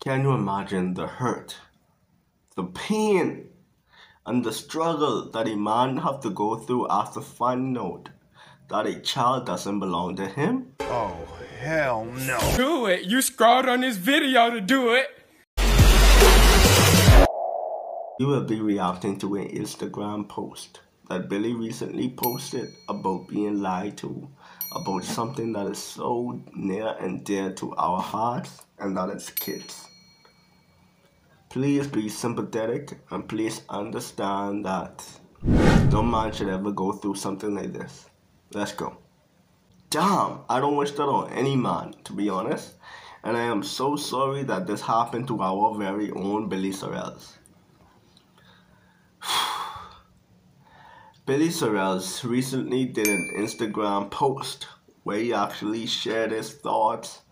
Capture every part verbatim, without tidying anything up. Can you imagine the hurt, the pain, and the struggle that a man have to go through after finding out that a child doesn't belong to him? Oh, hell no. Do it. You scrolled on this video to do it. You will be reacting to an Instagram post that Billy recently posted about being lied to, about something that is so near and dear to our hearts, and that is kids. Please be sympathetic and please understand that no man should ever go through something like this. Let's go. Damn, I don't wish that on any man, to be honest. And I am so sorry that this happened to our very own Billy Sorrells. Billy Sorrells recently did an Instagram post where he actually shared his thoughts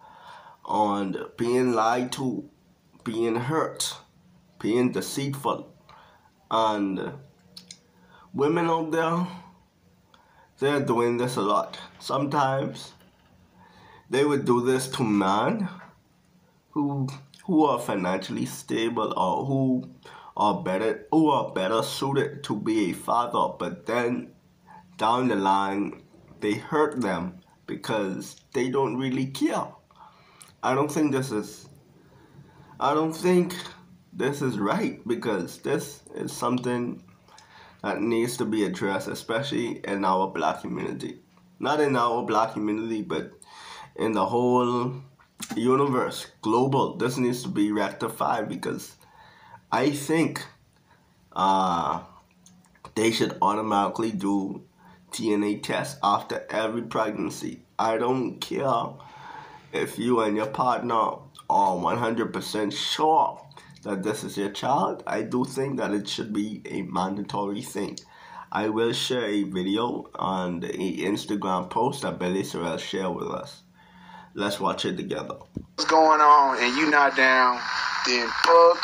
on being lied to, being hurt, being deceitful, and women out there, they're doing this a lot. Sometimes they would do this to men who who are financially stable or who are better who are better suited to be a father, but then down the line they hurt them because they don't really care. I don't think this is I don't think this is right, because this is something that needs to be addressed, especially in our black community. Not in our black community, but in the whole universe, global. This needs to be rectified, because I think uh, they should automatically do D N A tests after every pregnancy. I don't care if you and your partner are one hundred percent sure that this is your child. I do think that it should be a mandatory thing. I will share a video and an Instagram post that Billy Sorrells shared with us. Let's watch it together. What's going on and you not down, then fuck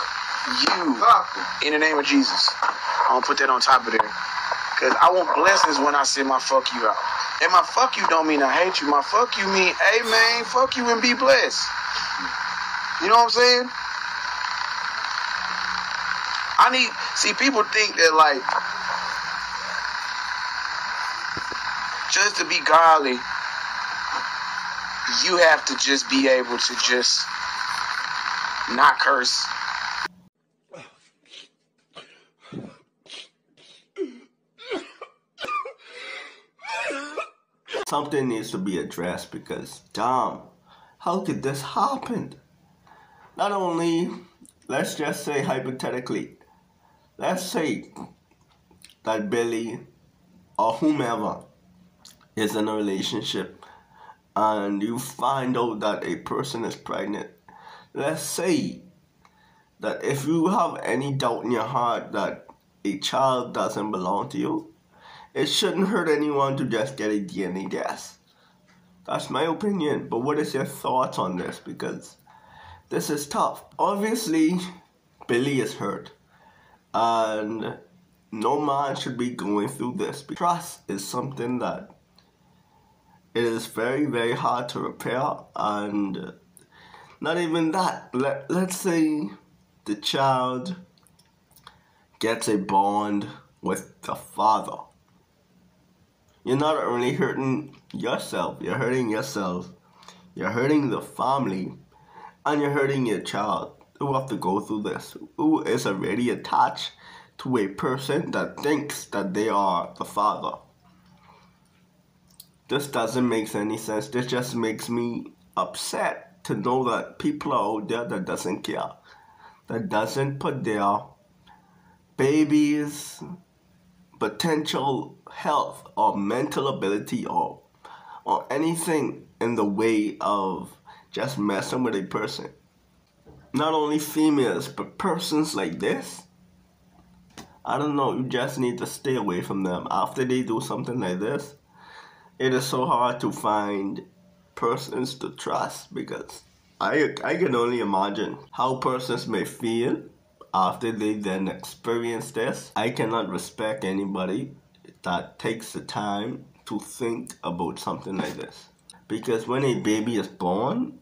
you. In the name of Jesus. I'm gonna put that on top of there. Because I want blessings when I say my fuck you out. And my fuck you don't mean I hate you. My fuck you mean, hey man, fuck you and be blessed. You know what I'm saying? I need, see, people think that, like, just to be godly, you have to just be able to just not curse. Something needs to be addressed, because, damn, how did this happen? Not only, let's just say hypothetically, let's say that Billy or whomever is in a relationship and you find out that a person is pregnant. Let's say that if you have any doubt in your heart that a child doesn't belong to you, it shouldn't hurt anyone to just get a D N A test. That's my opinion, but what is your thoughts on this? Because this is tough. Obviously, Billy is hurt, and no man should be going through this. Trust is something that it is very, very hard to repair, and not even that. Let, let's say the child gets a bond with the father. You're not only hurting yourself, you're hurting yourself, you're hurting the family, and you're hurting your child who have to go through this, who is already attached to a person that thinks that they are the father. This doesn't make any sense. This just makes me upset to know that people are out there that doesn't care, that doesn't put their babies' potential health or mental ability or, or anything in the way of just messing with a person. Not only females, but persons like this. I don't know, you just need to stay away from them. After they do something like this, it is so hard to find persons to trust, because I, I can only imagine how persons may feel after they then experience this. I cannot respect anybody that takes the time to think about something like this. Because when a baby is born,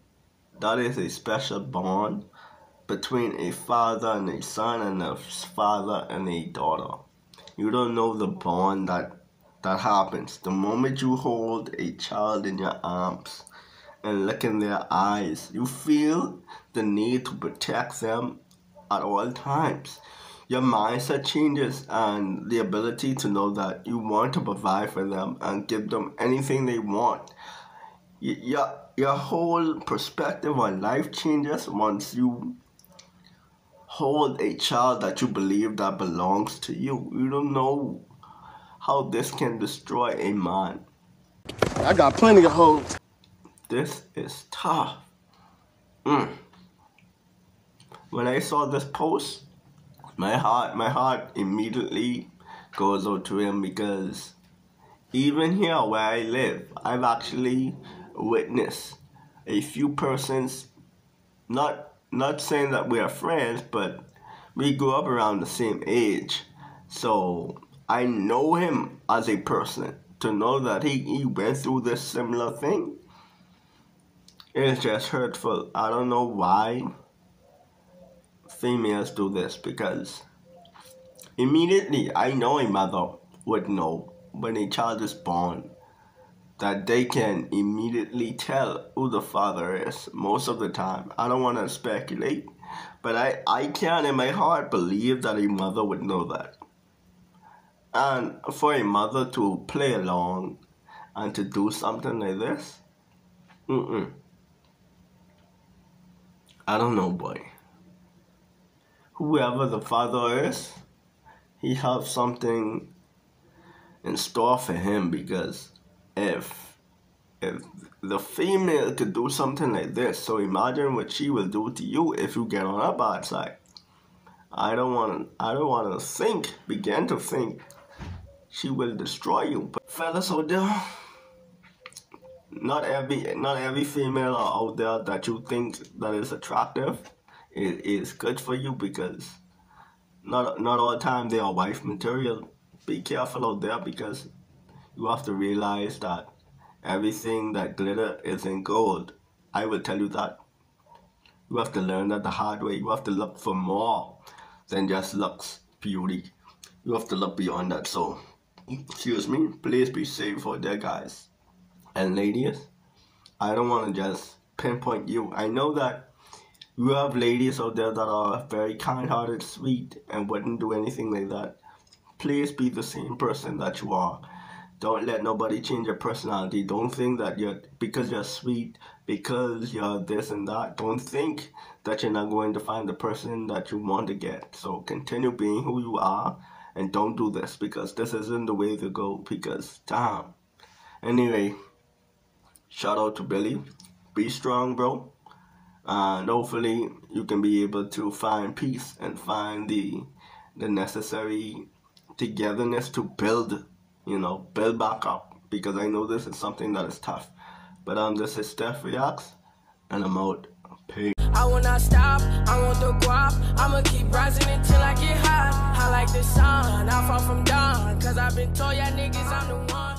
that is a special bond between a father and a son and a father and a daughter. You don't know the bond that that happens the moment you hold a child in your arms and look in their eyes. You feel the need to protect them at all times. Your mindset changes, and the ability to know that you want to provide for them and give them anything they want. Your, your whole perspective on life changes once you hold a child that you believe that belongs to you. You don't know how this can destroy a man. I got plenty of hoes. This is tough. Mm. When I saw this post, my heart, my heart immediately goes out to him, because even here where I live, I've actually witnessed a few persons, not, not saying that we are friends, but we grew up around the same age. So I know him as a person. To know that he, he went through this similar thing, it's just hurtful. I don't know why females do this, because immediately I know a mother would know when a child is born that they can immediately tell who the father is most of the time. I don't want to speculate, but I, I can in my heart believe that a mother would know that. And for a mother to play along and to do something like this, mm-mm. I don't know, boy. Whoever the father is, he has something in store for him, because if if the female could do something like this, so imagine what she will do to you if you get on her bad side. I don't want to. I don't want to think. Begin to think. She will destroy you. But fellas out there, not every not every female out there that you think that is attractive It is good for you, because not not all the time they are wife material. Be careful out there, because you have to realize that everything that glitter isn't gold. I will tell you that. You have to learn that the hard way. You have to look for more than just looks, beauty. You have to look beyond that. So, excuse me, please be safe out there, guys. And ladies, I don't want to just pinpoint you. I know that you have ladies out there that are very kind-hearted, sweet, and wouldn't do anything like that. Please be the same person that you are. Don't let nobody change your personality. Don't think that you're, because you're sweet, because you're this and that, don't think that you're not going to find the person that you want to get. So continue being who you are, and don't do this, because this isn't the way to go, because damn. Anyway, shout out to Billy. Be strong, bro. And hopefully you can be able to find peace and find the the necessary togetherness to build, you know, build back up, because I know this is something that is tough. But um, this is Steff Reacts, and I'm out. Peace. I will not stop. I want the guap. I'ma keep rising until I get hot. I like the sun. I fall from dawn, cause I've been told y'all niggas I'm the one.